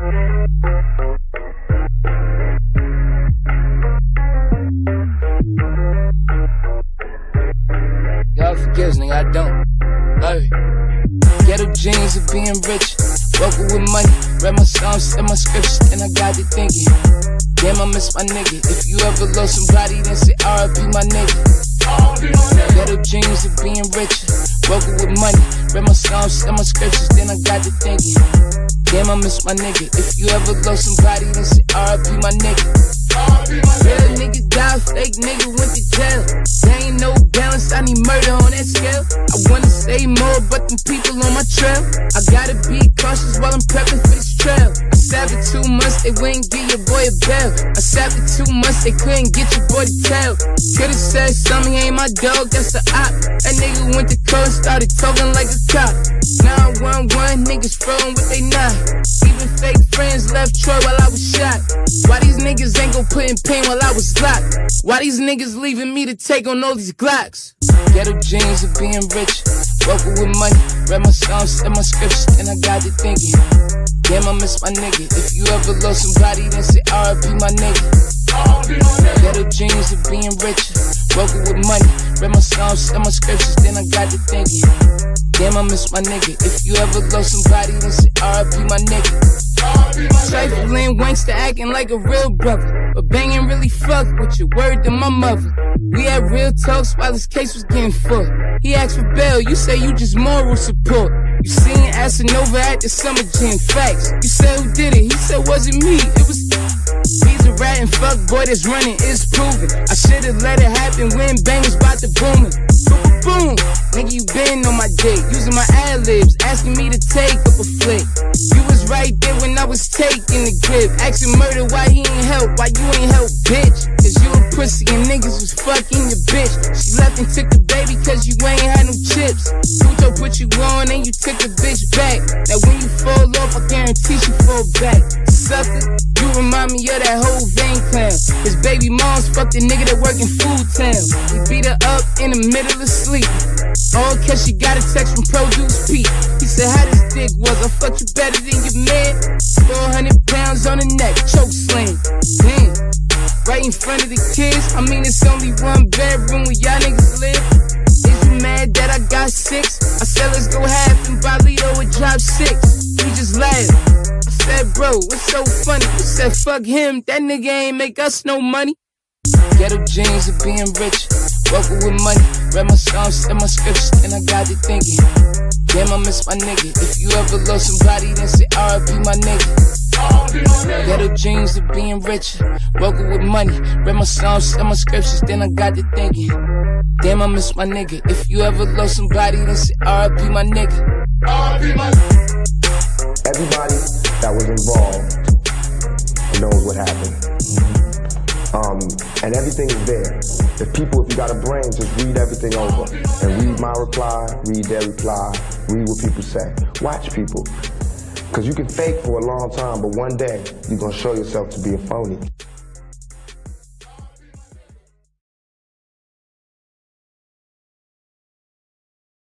God forgives, nigga, I don't. Love it. Ghetto dreams of being rich. Woke up with money, read my songs and my scripts, and I got it thinking, damn, I miss my nigga. If you ever love somebody, then say R.I.P. my nigga. Ghetto dreams of being rich. Woke up with money, read my songs and my scripts, then I got it thinking, damn, I miss my nigga. If you ever love somebody, then say R.I.P. my nigga. Real nigga died, fake nigga went to jail. There ain't no balance, I need murder on that scale. I wanna say more, but them people on my trail. I gotta be cautious while I'm prepping for this trail. I sat for 2 months, they wouldn't give your boy a bail. I sat for 2 months, they couldn't get your boy to tell. Could've said something, ain't my dog, that's a op. That nigga went to court and started talking like a cop. 911, niggas throwing what they not. Even fake friends left Troy while I was shot. Why these niggas ain't gon' put in pain while I was locked? Why these niggas leaving me to take on all these Glocks? Ghetto dreams of being rich. Woke up with money, read my songs and my scripts, and I got to thinking, damn, I miss my nigga. If you ever love somebody, then say R.I.P. my nigga. Ghetto dreams of being rich. Woke up with money, read my songs and my scripts, then I got to thinking, damn, I miss my nigga. If you ever love somebody, then say R.I.P. my nigga. Trifling wankster acting like a real brother, but banging really fuck with your word to my mother. We had real talks while his case was getting full. He asked for bail, you say you just moral support. You seen Asanova at the summer gym, facts. You said who did it, he said wasn't me, it was. He's a rat and fuck boy that's running, it's proven. I should've let it happen when bang was about to boom it. Boom, nigga, you been on my dick, using my ad-libs, asking me to take up a flick. You was right there when I was taking the grip, asking murder why he ain't help, why you ain't help, bitch. Cause you a pussy and niggas was fucking your bitch. She left and took the baby cause you ain't had no chips. Puto put you on and you took the bitch back. Now when you fall off, I guarantee she fall back. Sucker, you remind me of that whole Van clown. His baby mom's fucked the nigga that work in Food Town. We beat her up in the middle of sleep, all cause she got a text from Produce Pete. He said how this dick was, I fucked you better than your man. 400 pounds on the neck, choke slam. Damn, right in front of the kids. I mean it's only one bedroom where y'all niggas live. Is you mad that I got 6? I said let's go half and buy Leo and drop 6. You just laughed, I said bro, it's so funny. You said fuck him, that nigga ain't make us no money. Ghetto dreams of being rich. Woke up with money, read my songs and my scripts, and I got to thinking, damn, I miss my nigga. If you ever love somebody, then say R.I.P. my nigga. Ghetto dreams of being rich. Woke up with money, read my songs and my scripts, then I got to thinking, damn, I miss my nigga. If you ever love somebody, then say R.I.P. my nigga. Everybody that was involved knows what happened. And everything is there. If people, if you got a brain, just read everything over. And read my reply, read their reply, read what people say. Watch people. Because you can fake for a long time, but one day, you're going to show yourself to be a phony.